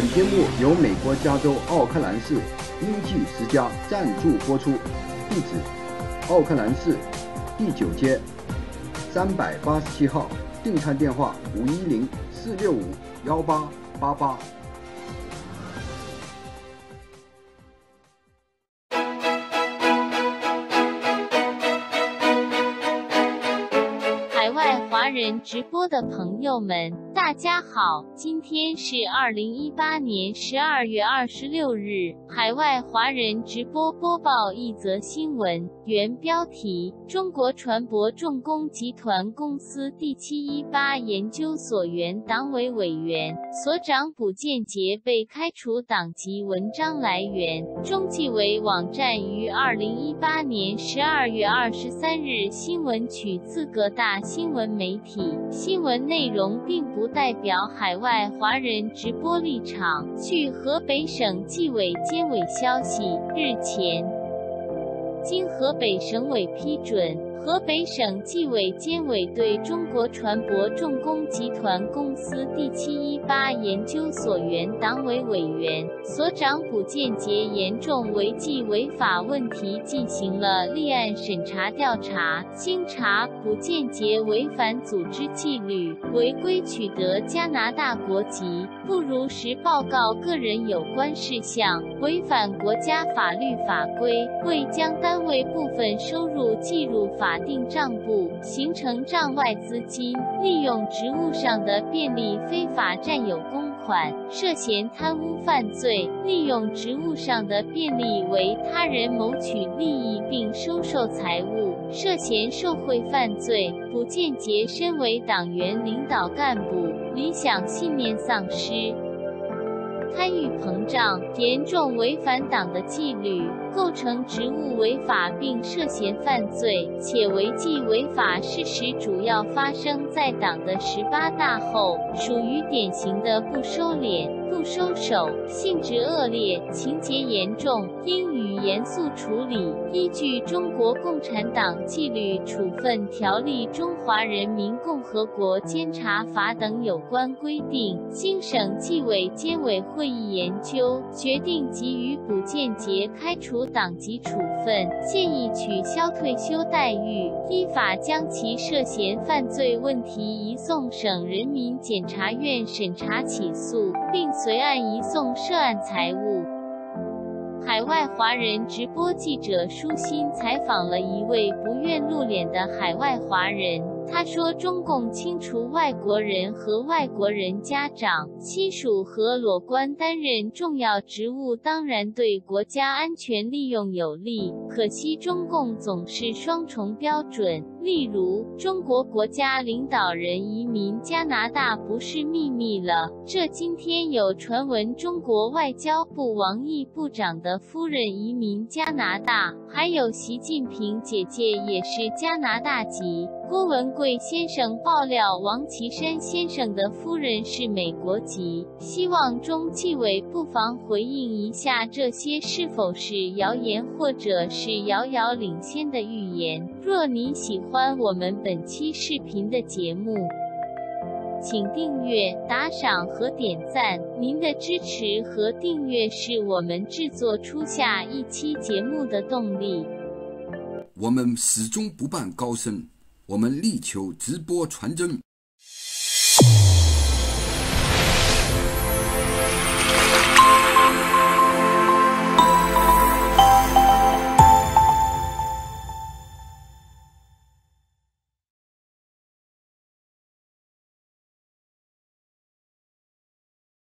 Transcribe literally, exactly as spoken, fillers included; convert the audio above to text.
本节目由美国加州奥克兰市英气十佳赞助播出，地址：奥克兰市第九街三百八十七号，订餐电话五一零四六五幺八八八。海外华人直播的朋友们。 大家好，今天是二零一八年十二月二十六日，海外华人直播播报一则新闻，原标题：中国船舶重工集团公司第七一八研究所原党委委员、所长卜建杰被开除党籍。文章来源：中纪委网站于二零一八年十二月二十三日新闻，取自各大新闻媒体。新闻内容并不 代表海外华人直播立场。据河北省纪委监委消息，日前，经河北省委批准。 河北省纪委监委对中国船舶重工集团公司第七一八研究所原党委委员、所长卜建杰严重违纪违法问题进行了立案审查调查，经查，卜建杰违反组织纪律，违规取得加拿大国籍，不如实报告个人有关事项，违反国家法律法规，未将单位部分收入计入法 定账簿，形成账外资金，利用职务上的便利非法占有公款，涉嫌贪污犯罪；利用职务上的便利为他人谋取利益并收受财物，涉嫌受贿犯罪。卜建杰身为党员领导干部，理想信念丧失。 贪欲膨胀，严重违反党的纪律，构成职务违法并涉嫌犯罪，且违纪违法事实主要发生在党的十八大后，属于典型的不收敛、不收手，性质恶劣，情节严重，应予严肃处理。依据《中国共产党纪律处分条例》《中华人民共和国监察法》等有关规定，经省纪委监委会 会议研究决定给予卜建杰开除党籍处分，建议取消退休待遇，依法将其涉嫌犯罪问题移送省人民检察院审查起诉，并随案移送涉案财物。 海外华人直播记者舒欣采访了一位不愿露脸的海外华人。他说，中共清除外国人和外国人家长、亲属和裸官担任重要职务，当然对国家安全利用有利。可惜中共总是双重标准，例如中国国家领导人移民加拿大不是秘密了。这今天有传闻，中国外交部王毅部长的 夫人移民加拿大，还有习近平姐姐也是加拿大籍。郭文贵先生爆料，王岐山先生的夫人是美国籍。希望中纪委不妨回应一下，这些是否是谣言或者是遥遥领先的预言？若您喜欢我们本期视频的节目， 请订阅、打赏和点赞，您的支持和订阅是我们制作出下一期节目的动力。我们始终不办高深，我们力求直播传真。